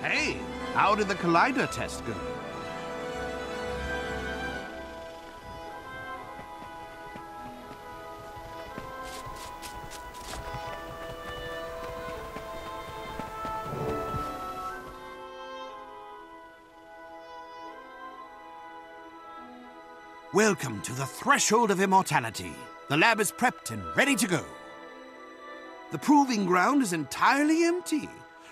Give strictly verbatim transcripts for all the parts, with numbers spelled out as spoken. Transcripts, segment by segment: Hey, how did the collider test go? Welcome to the Threshold of Immortality. The lab is prepped and ready to go. The proving ground is entirely empty.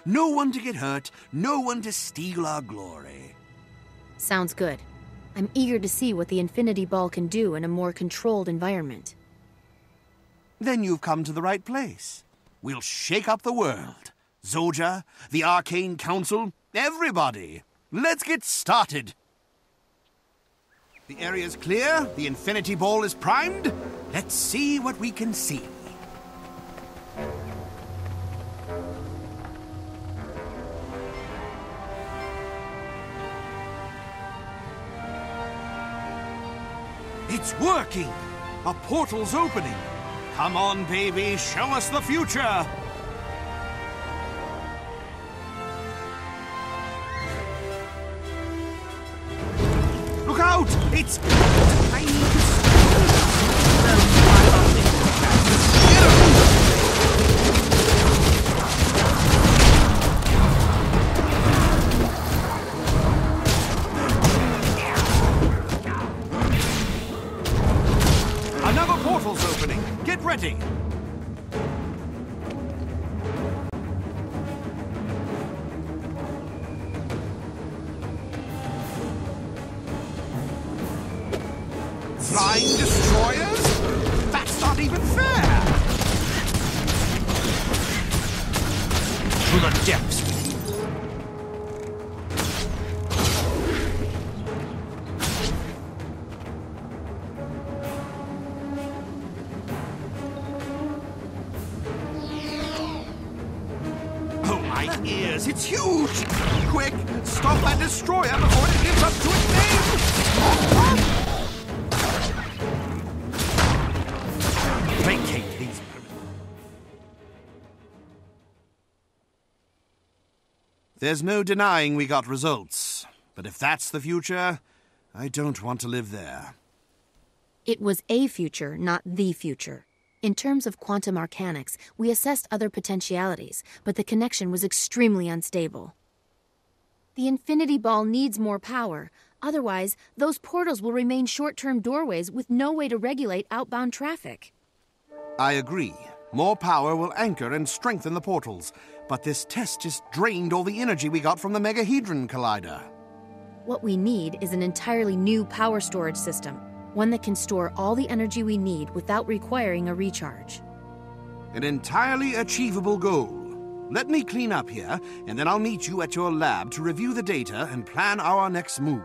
No one to get hurt, no one to steal our glory. Sounds good. I'm eager to see what the Infinity Ball can do in a more controlled environment. Then you've come to the right place. We'll shake up the world. Zojja, the Arcane Council, everybody. Let's get started. The area's clear, the Infinity Ball is primed. Let's see what we can see. It's working! A portal's opening. Come on, baby, show us the future! It's tiny Another portal's opening. Get ready. Flying destroyers? That's not even fair! To the depths. Oh, my ears, it's huge! Quick, stop that destroyer before it gives up to its name! There's no denying we got results, but if that's the future, I don't want to live there. It was a future, not the future. In terms of quantum arcanics, we assessed other potentialities, but the connection was extremely unstable. The Infinity Ball needs more power. Otherwise, those portals will remain short-term doorways with no way to regulate outbound traffic. I agree. More power will anchor and strengthen the portals, but this test just drained all the energy we got from the Megahedron Collider. What we need is an entirely new power storage system, one that can store all the energy we need without requiring a recharge. An entirely achievable goal. Let me clean up here, and then I'll meet you at your lab to review the data and plan our next move.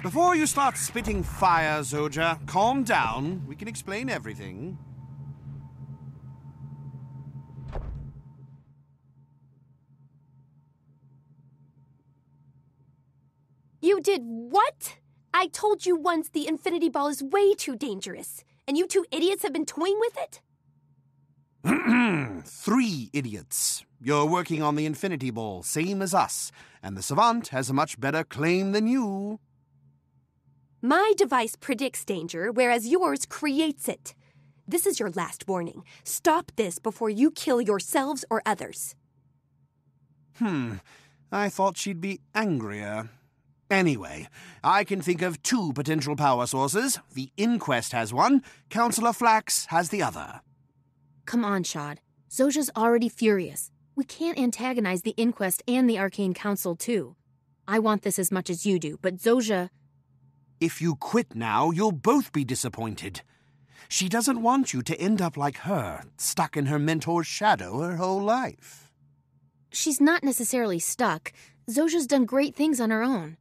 Before you start spitting fire, Zojja, calm down. We can explain everything. You did what? I told you once the Infinity Ball is way too dangerous, and you two idiots have been toying with it? Three idiots. You're working on the Infinity Ball, same as us, and the Savant has a much better claim than you. My device predicts danger, whereas yours creates it. This is your last warning. Stop this before you kill yourselves or others. Hmm. I thought she'd be angrier. Anyway, I can think of two potential power sources. The Inquest has one. Counselor Flax has the other. Come on, Shad. Zojja's already furious. We can't antagonize the Inquest and the Arcane Council, too. I want this as much as you do, but Zojja... If you quit now, you'll both be disappointed. She doesn't want you to end up like her, stuck in her mentor's shadow her whole life. She's not necessarily stuck. Zojja's done great things on her own.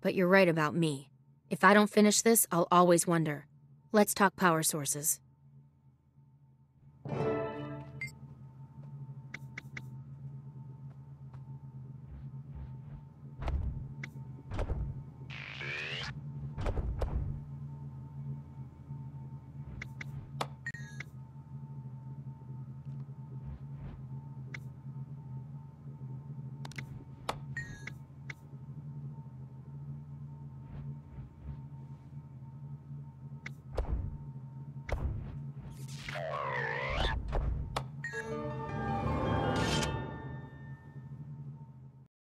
But you're right about me. If I don't finish this, I'll always wonder, Let's talk power sources.